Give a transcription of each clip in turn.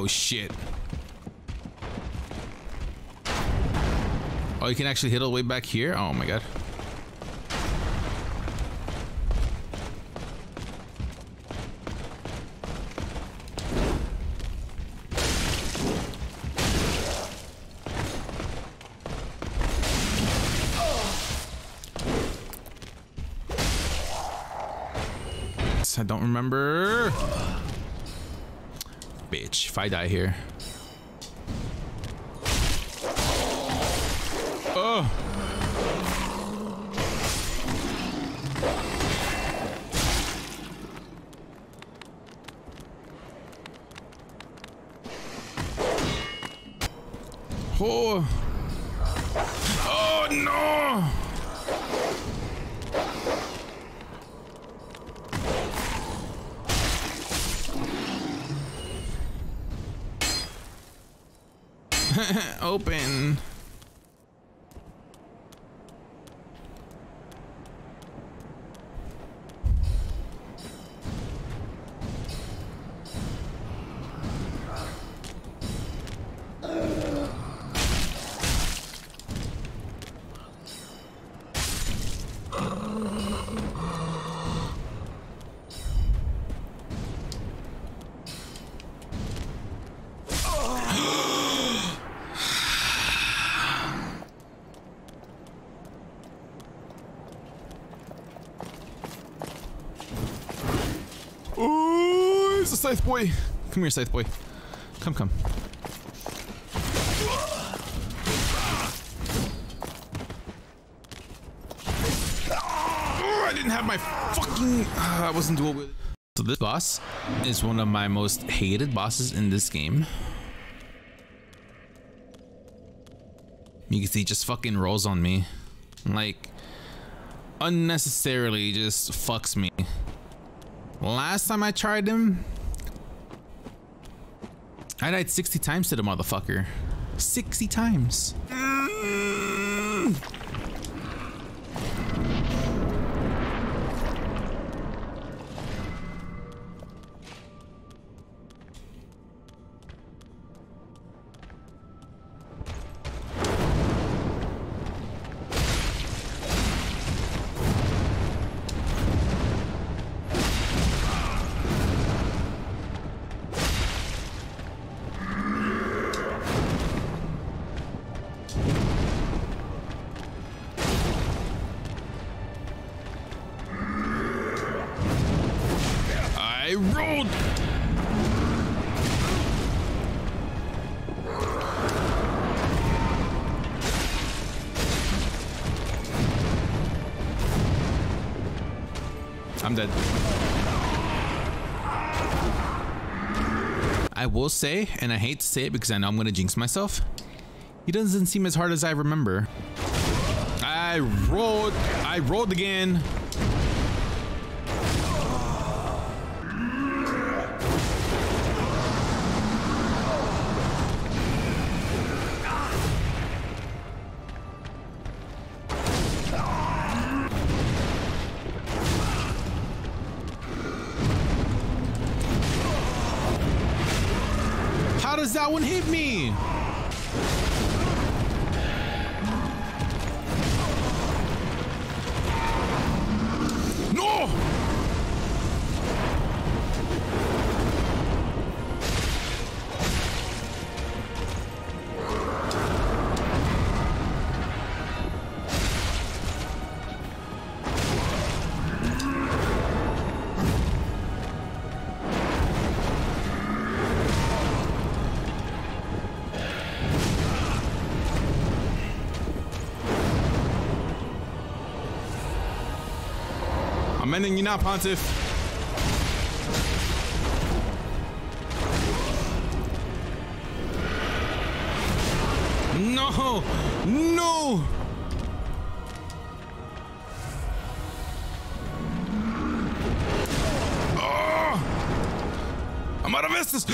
Oh, shit. Oh, you can actually hit all the way back here? Oh, my God. I don't remember. Bitch, if I die here. Oh. Oh. Oh no. Open. Scythe boy, come here, Scythe boy. Come, come. Oh, I didn't have my fucking. I wasn't dual with it. So this boss is one of my most hated bosses in this game. You can see, he just fucking rolls on me, like unnecessarily, just fucks me. Last time I tried him. I died 60 times to the motherfucker. 60 times. I rolled. I'm dead. I will say, and I hate to say it because I know I'm gonna jinx myself, he doesn't seem as hard as I remember. I rolled again. That one hit me. No. I'm ending you now, Pontiff. No! No! Oh! I'm out of business!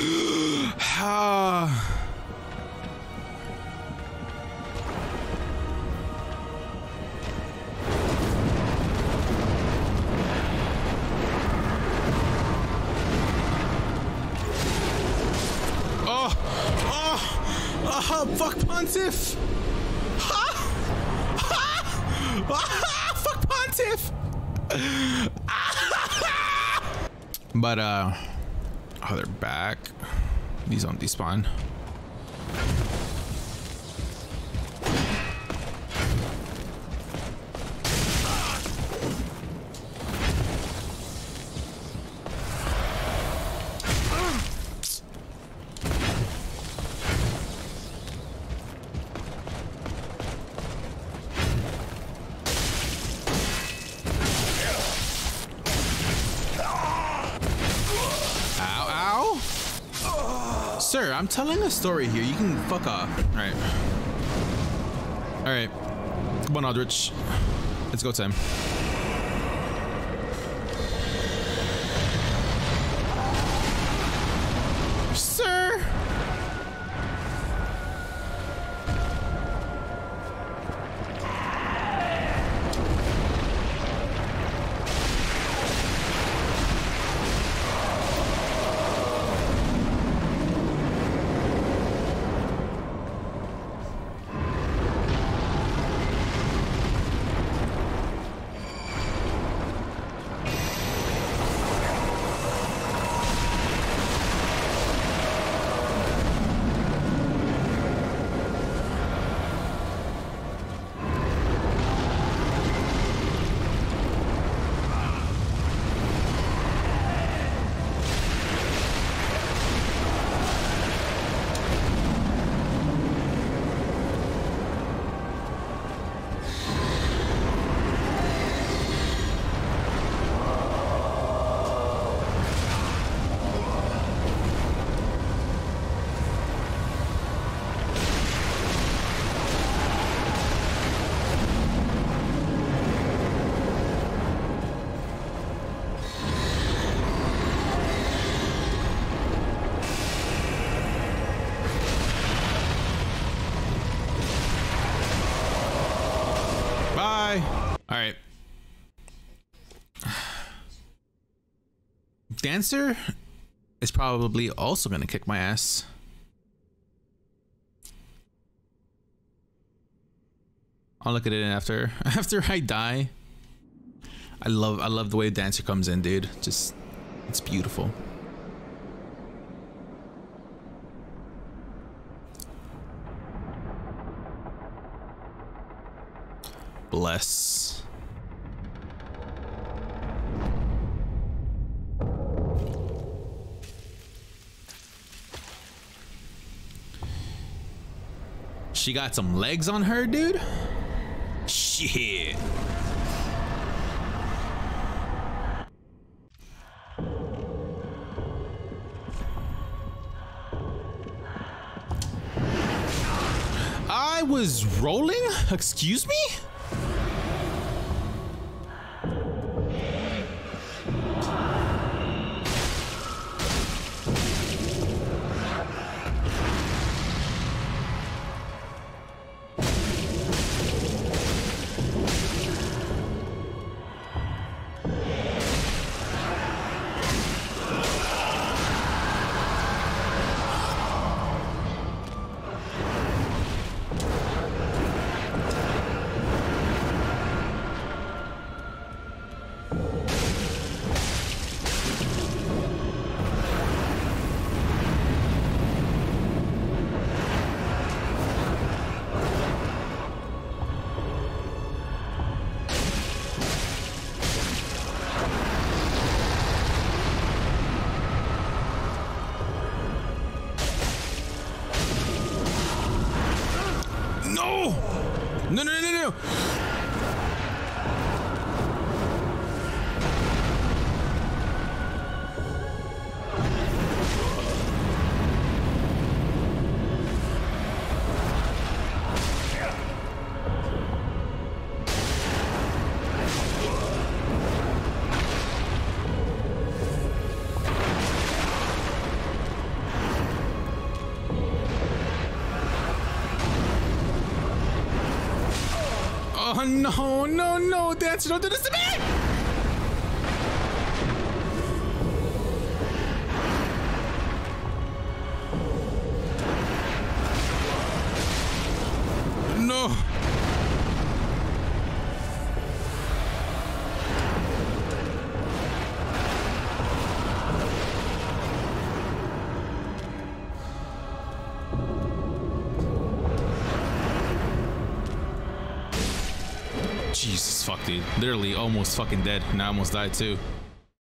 Pontiff! Ha! Ha! Ah, fuck Pontiff! But oh, they're back. These don't despawn. Sir, I'm telling a story here. You can fuck off. Alright. Alright. Come on, Aldrich. It's go time. Sir! Alright. Dancer is probably also gonna kick my ass. I'll look at it after I die. I love the way Dancer comes in, dude. Just, it's beautiful. Bless. She got some legs on her, dude. Shit. I was rolling? Excuse me? No. Oh, no, Dancer, don't do this to me! Jesus, fuck, dude. Literally almost fucking dead, and I almost died too.